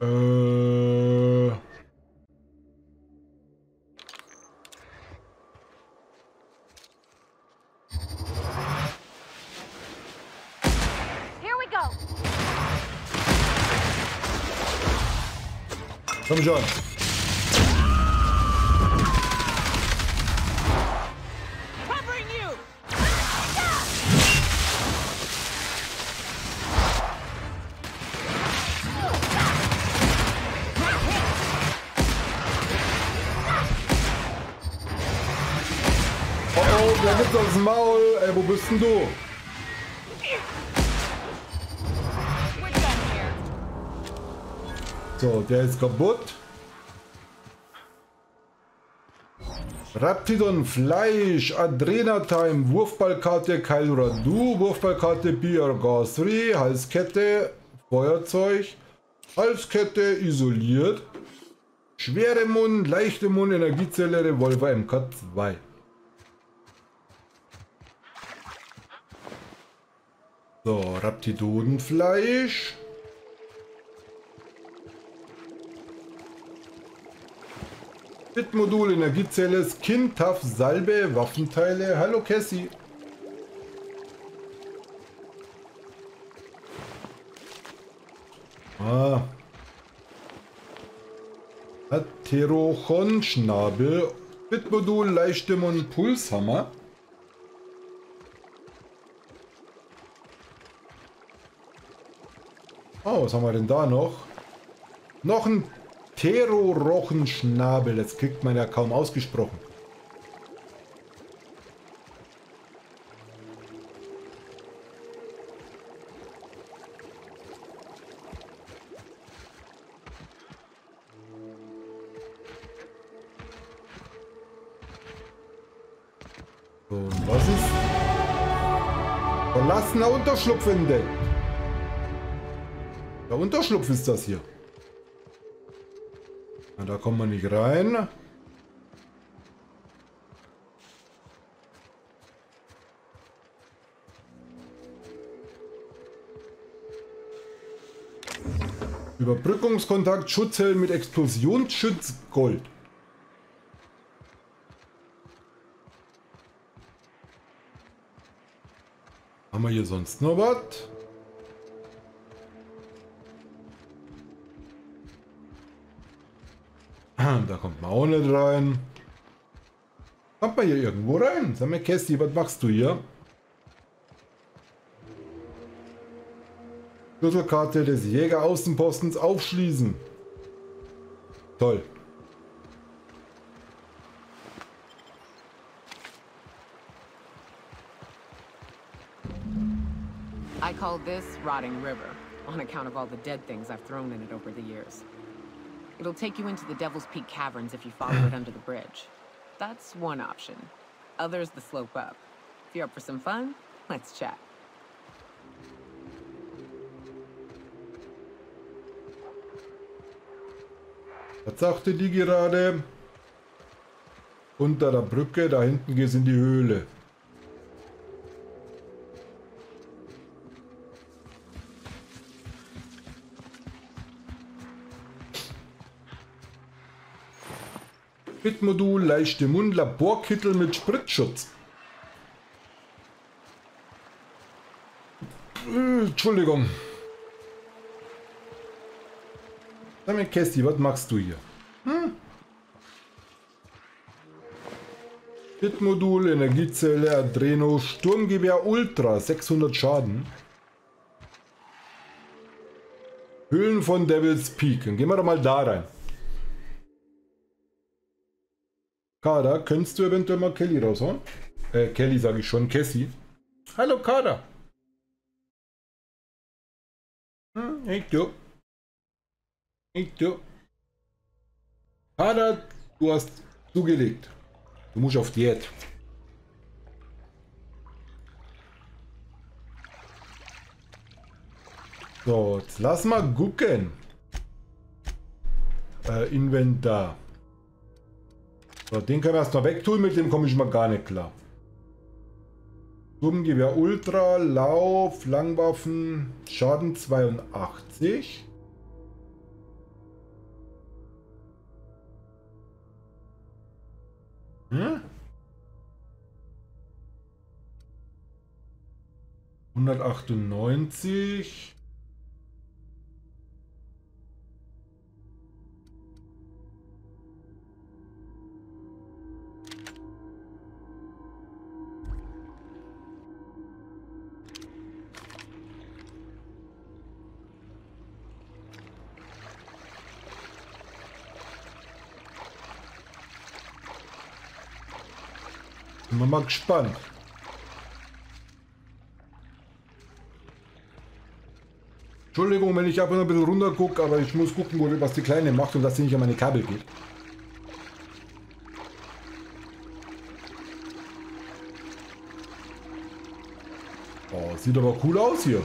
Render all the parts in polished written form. Komm schon. Aufs Maul, ey, wo bist denn du? So, der ist kaputt. Raptidon Fleisch, Adrenatime, Wurfballkarte Kailuradu, Wurfballkarte PRG3, Halskette, Feuerzeug, Halskette isoliert, schwere Mund, leichte Mund, Energiezelle, Revolver MK2. So, Raptidodenfleisch. Spitmodul, Energiezelle, Skin, Tough, Salbe, Waffenteile. Hallo Cassie. Ah. Atherochon, Schnabel, Spitmodul, Leichtstimme und Pulshammer. Oh, was haben wir denn da noch? Noch ein Atherochon-Schnabel. Das kriegt man ja kaum ausgesprochen. So, und was ist? Verlassener Unterschlupf entdeckt. Der Unterschlupf ist das hier. Na, da kommen wir nicht rein. Überbrückungskontakt, Schutzhelm mit Explosionsschützgold. Haben wir hier sonst noch was? Da kommt man auch nicht rein. Kommt man hier irgendwo rein? Sag mal, Kästi, was machst du hier? Schlüsselkarte des Jäger-Außenpostens aufschließen. Toll. I call this Rotting River, on account of all the dead things I've thrown in it over the years. It'll take you into the Devil's Peak Caverns if you follow it under the bridge. That's one option. Others, the slope up. If you're up for some fun, let's chat. Was sagte die gerade? Unter der Brücke, da hinten geht's in die Höhle. Spitmodul, leichte Mund, Laborkittel mit Spritzschutz. Entschuldigung. Sag mir, Kästi, was machst du hier? Hm? Spitmodul, Energiezelle, Adreno, Sturmgewehr Ultra, 600 Schaden. Höhlen von Devil's Peak. Dann gehen wir doch mal da rein. Kada, könntest du eventuell mal Kelly raushauen? Kelly sage ich schon, Cassie. Hallo Kada. Hey du. Hey du. Kada, du hast zugelegt. Du musst auf Diät. So, jetzt lass mal gucken. Inventar. So, den können wir erstmal wegtun, mit dem komme ich mal gar nicht klar. Sturmgewehr Ultra, Lauf, Langwaffen, Schaden 82. Hm? 198. Bin mal gespannt. Entschuldigung, wenn ich ab und an ein bisschen runter gucke, aber ich muss gucken, was die Kleine macht und dass sie nicht an meine Kabel geht. Oh, sieht aber cool aus hier.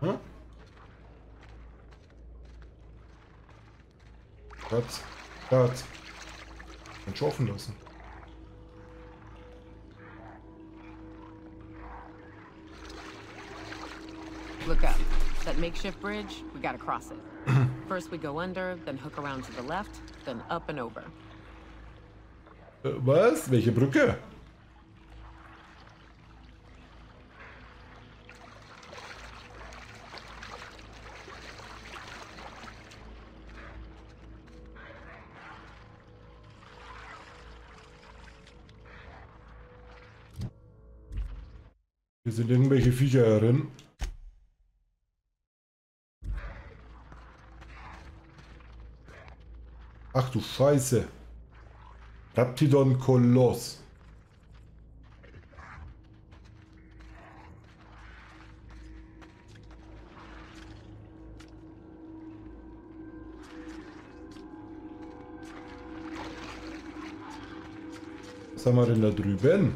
Hm? Schatz. Kann ich offen lassen. Look up. That makeshift bridge, we gotta cross it. First we go under, then hook around to the left, then up and over. Was? Welche Brücke? Hier sind irgendwelche Viecher drin. Ach du Scheiße. Raptidon Koloss. Was haben wir denn da drüben?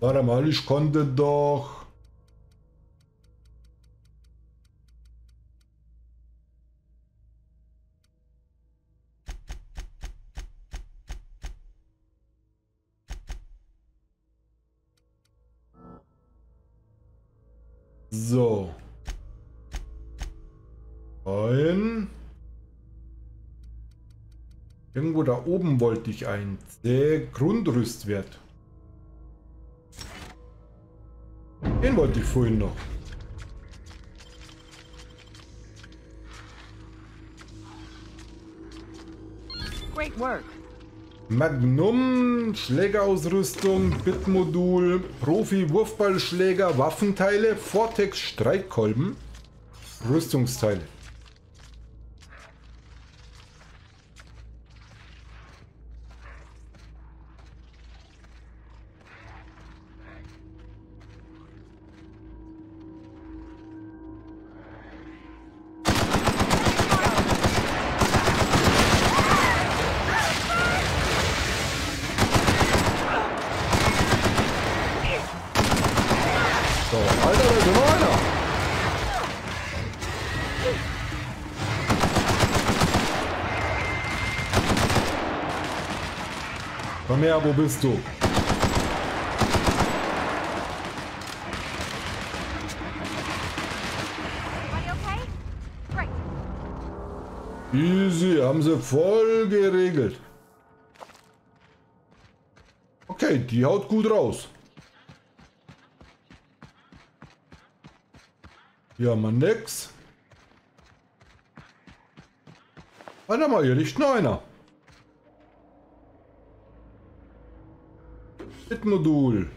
Warte mal, ich konnte doch... So. Ein... Irgendwo da oben wollte ich ein Grundrüstwert. Den wollte ich vorhin noch. Great work. Magnum, Schlägerausrüstung, Bitmodul, Profi-Wurfballschläger, Waffenteile, Vortex-Streikkolben, Rüstungsteile. Ja, wo bist du? Easy, haben sie voll geregelt. Okay, die haut gut raus. Hier haben wir nix. Warte mal, hier liegt noch einer. Spitmodul,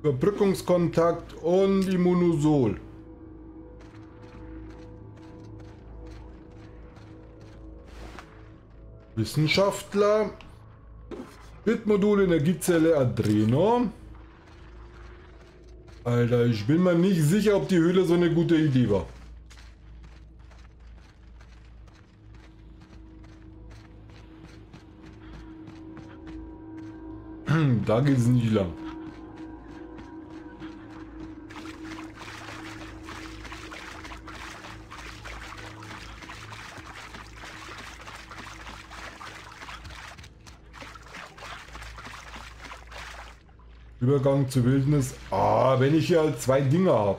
Überbrückungskontakt und die Monosol. Wissenschaftler, Spitmodul, Energiezelle, Adreno. Alter, ich bin mir nicht sicher, ob die Höhle so eine gute Idee war. Da geht es nicht lang. Übergang zur Wildnis. Ah, wenn ich hier zwei Dinge habe.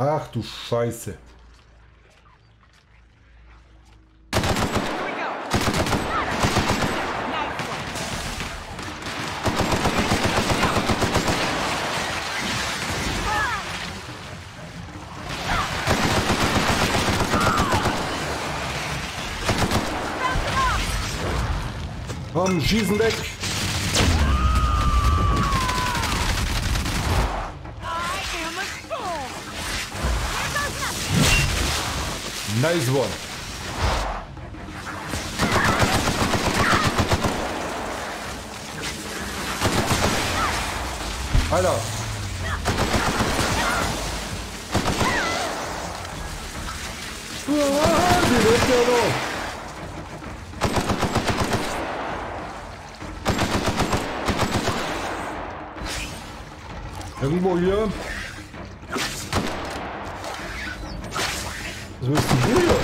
Ach du Scheiße. Komm, schießen weg. Nice one. Alter. Die lebt ja noch. Irgendwo hier. Was willst du hier?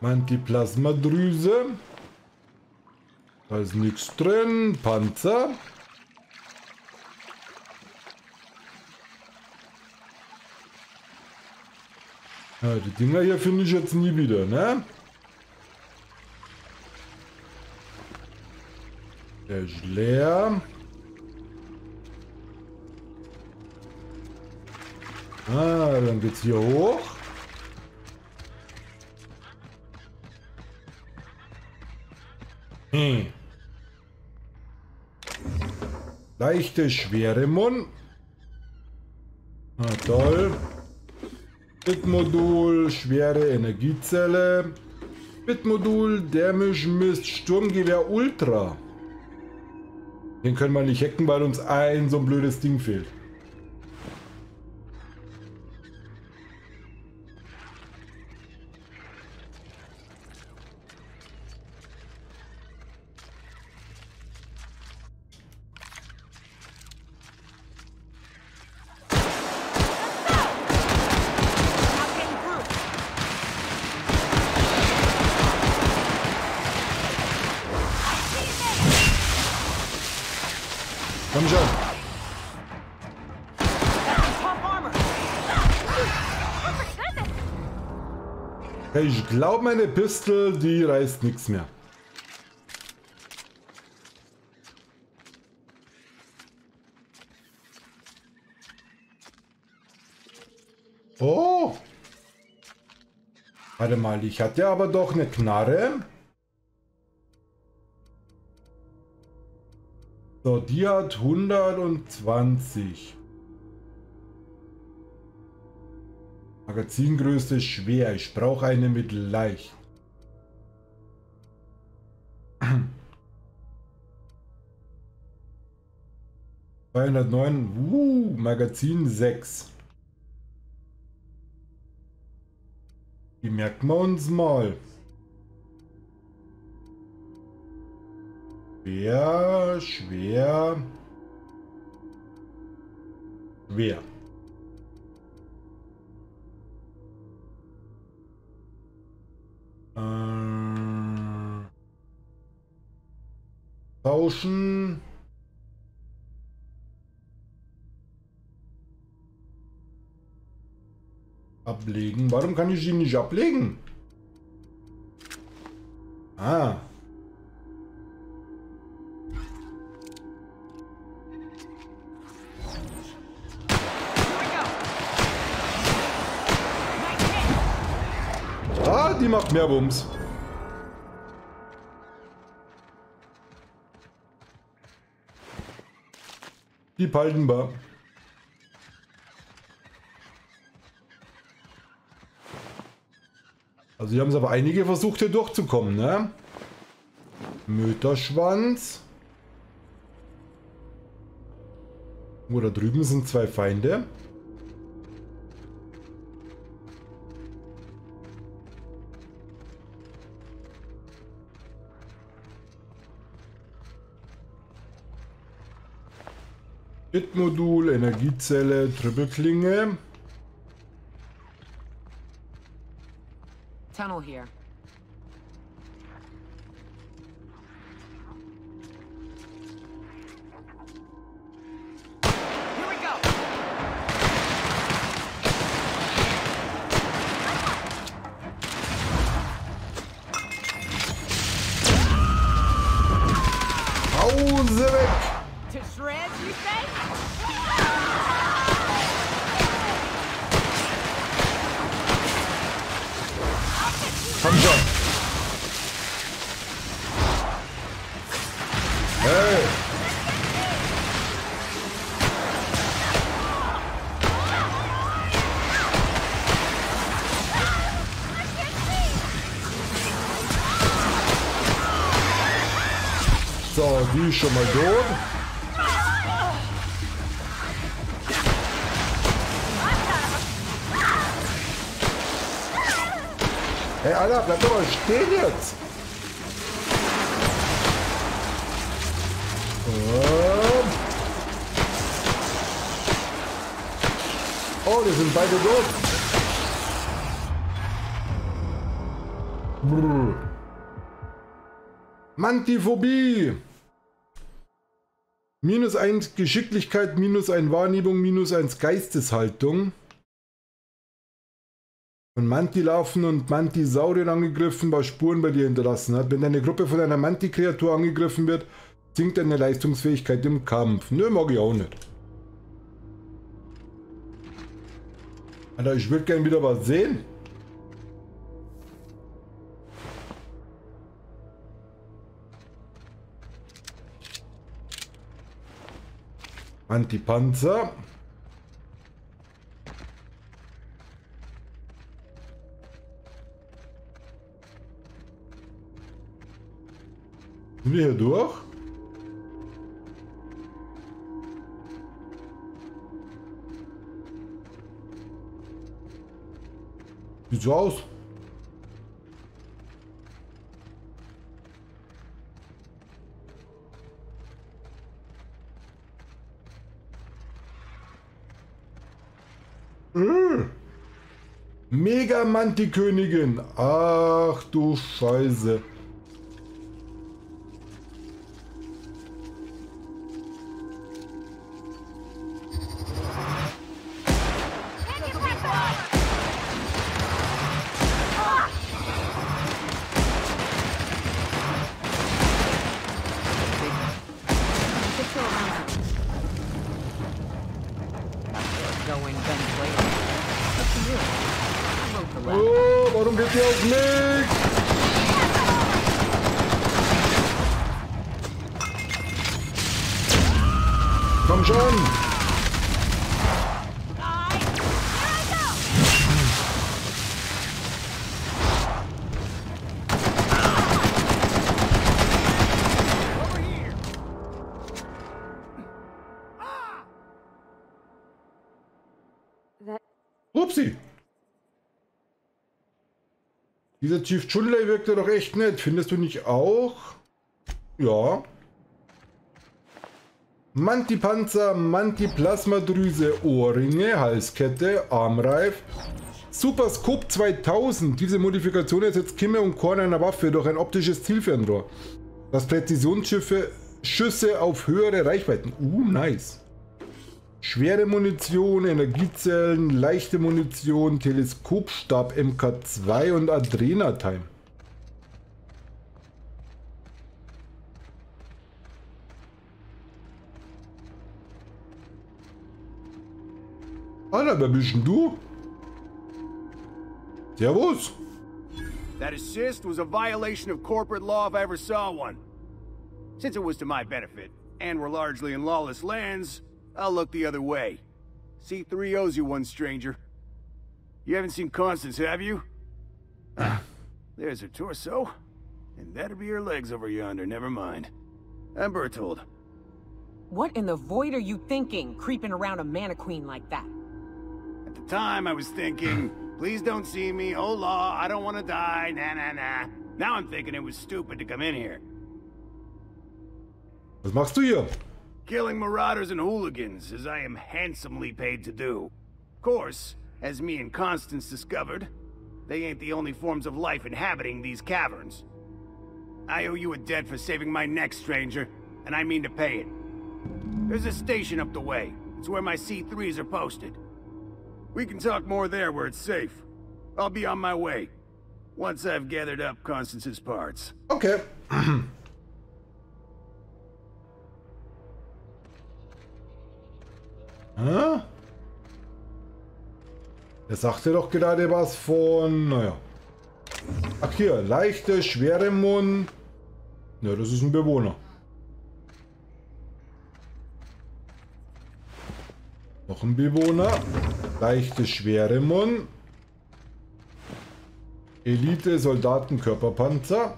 Manti-Plasma-Drüse. Da ist nichts drin. Panzer. Ja, die Dinger hier finde ich jetzt nie wieder, ne? Der ist leer. Ah, dann geht's hier hoch. Hm. Leichte Schweremon. Ah, toll. Spitmodul, schwere Energiezelle. Spitmodul, Damage Mist, Sturmgewehr Ultra. Den können wir nicht hacken, weil uns ein so ein blödes Ding fehlt. Ich glaube, meine Pistole, die reißt nichts mehr. Oh! Warte mal, ich hatte aber doch eine Knarre. So, die hat 120. Magazingröße schwer. Ich brauche eine mit leicht. ...209... Magazin 6. Die merken wir uns mal. Schwer, schwer... schwer. Tauschen. Ablegen. Warum kann ich ihn nicht ablegen? Ah. Ah, die macht mehr Bums. Die palten wir. Also hier haben es aber einige versucht, hier durchzukommen, ne? Möterschwanz. Oh, da drüben sind zwei Feinde. Spitmodul, Energiezelle, Trippelklinge. Tunnel hier. Die ist schon mal tot. Hey Alter, bleib doch mal stehen jetzt. Oh, die sind beide tot. Mantiphobie. -1 Geschicklichkeit, -1 Wahrnehmung, -1 Geisteshaltung. Von Mantilarven und Mantisaurien angegriffen, was Spuren bei dir hinterlassen hat. Wenn eine Gruppe von einer Mantikreatur angegriffen wird, sinkt deine Leistungsfähigkeit im Kampf. Nö, mag ich auch nicht. Alter, ich würde gerne wieder was sehen. Antipanzer. Sind wir hier durch? Sieht so aus. Mega-Mantikönigin. Ach du Scheiße. Dieser Chief Chunley wirkte doch echt nett. Findest du nicht auch? Ja. Mantipanzer, Manti-Plasma-Drüse, Ohrringe, Halskette, Armreif. Super Scope 2000. Diese Modifikation ersetzt Kimme und Korn einer Waffe durch ein optisches Zielfernrohr. Das Präzisionsschüsse auf höhere Reichweiten. Nice. Schwere Munition, Energiezellen, leichte Munition, Teleskopstab MK2 und Adrenatime. Alter, wer bist denn du? Servus. That assist was a violation of corporate law if I ever saw one. Since it was to my benefit and we're largely in lawless lands, I'll look the other way. C-3 owes you one, stranger. You haven't seen Constance, have you? There's her torso. And that'll be her legs over yonder, never mind. I'm Bertold. What in the void are you thinking, creeping around a mannequin like that? At the time, I was thinking, please don't see me, oh law, I don't want to die, nah. Now I'm thinking it was stupid to come in here. Was machst du hier? killing marauders and hooligans, as I am handsomely paid to do. Of course, as me and Constance discovered, they ain't the only forms of life inhabiting these caverns. I owe you a debt for saving my neck, stranger, and I mean to pay it. There's a station up the way. It's where my C3s are posted. We can talk more there where it's safe. I'll be on my way. Once I've gathered up Constance's parts. Okay. Huh? Er sagte doch gerade was von, naja. Ach hier, leichte, schwere Mund. Ja, das ist ein Bewohner. Noch ein Bewohner. Leichte, schwere Mund. Elite, Soldaten, Körperpanzer.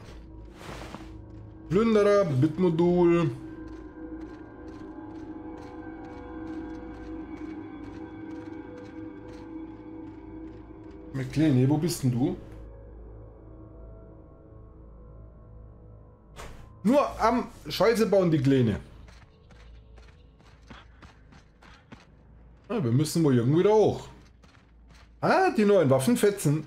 Plünderer, Bitmodul. McLean, wo bist denn du? Nur am Scheiße bauen die Kleine. Ah, wir müssen wohl irgendwie da hoch. Ah, die neuen Waffen fetzen.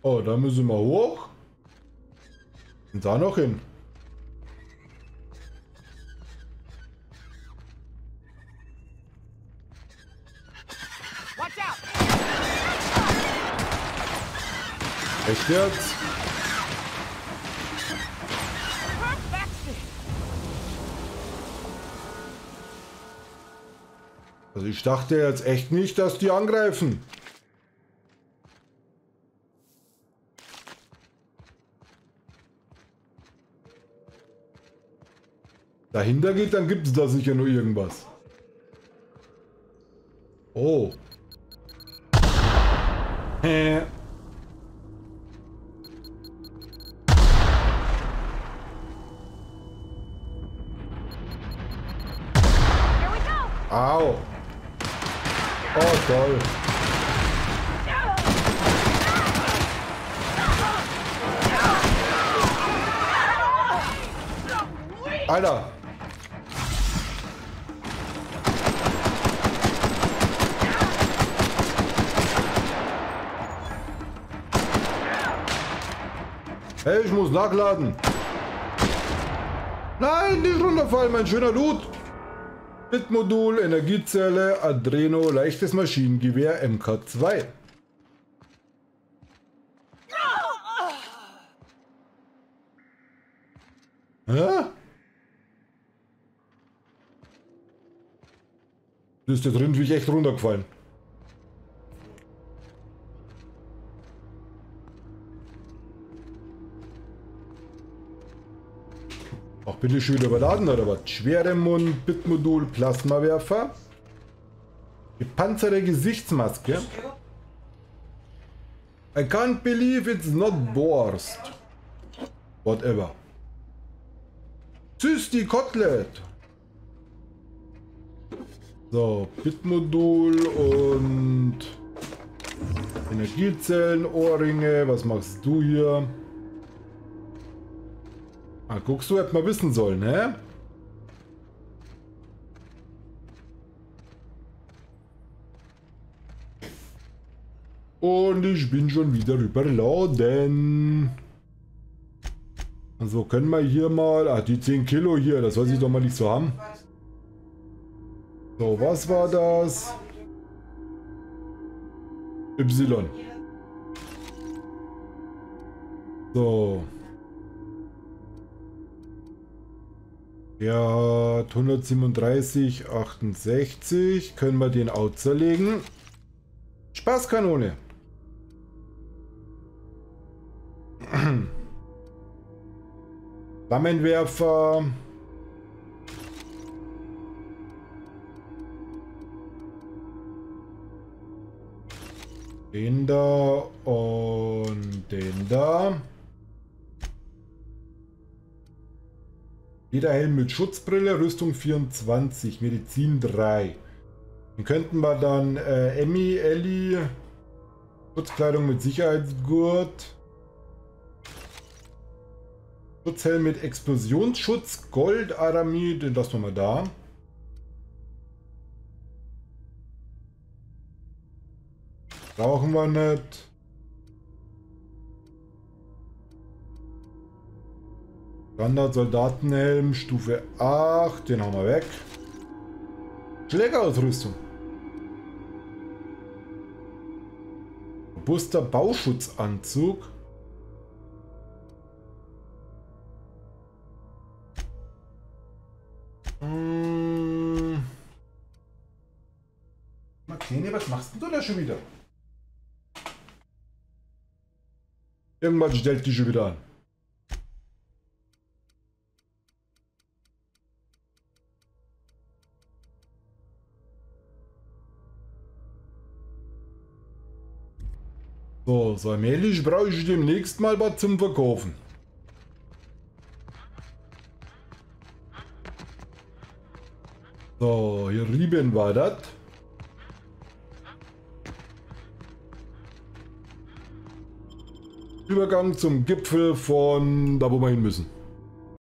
Oh, da müssen wir hoch. Und da noch hin. Echt jetzt? Also ich dachte jetzt echt nicht, dass die angreifen. Dahinter geht, dann gibt es da sicher nur irgendwas. Oh. Au! Oh toll! Alter! Hey, ich muss nachladen! Nein, nicht runterfallen, mein schöner Dude! Spitmodul, Energiezelle, Adreno, leichtes Maschinengewehr, MK2. Hä? Das ist da drin wie ich echt runtergefallen. Auch bitte schön überladen oder was? Schweremund, Bitmodul, Plasmawerfer. Gepanzerte Gesichtsmaske. I can't believe it's not Borst. Whatever. Süßti Kotelett. So, Bitmodul und Energiezellen, Ohrringe. Was machst du hier? Ah, guckst du, hätte mal wissen sollen, hä? Und ich bin schon wieder überladen. Also können wir hier mal... Ah, die 10 Kilo hier, das weiß ich doch mal nicht so haben. So, was war das? Y. So. Ja, 137, 68. Können wir den auch zerlegen? Spaßkanone. Flammenwerfer. Den da und den da. Jeder Helm mit Schutzbrille, Rüstung 24, Medizin 3. Dann könnten wir dann Emmy, Ellie, Schutzkleidung mit Sicherheitsgurt, Schutzhelm mit Explosionsschutz, Goldaramid, den lassen wir mal da. Brauchen wir nicht. Standard-Soldatenhelm, Stufe 8, den haben wir weg. Schlägerausrüstung. Robuster Bauschutzanzug. Martini, was machst denn du da schon wieder? Irgendwann stellt die schon wieder an. So, so allmählich brauche ich demnächst mal was zum Verkaufen. So, hier rüben war das. Übergang zum Gipfel von da, wo wir hin müssen.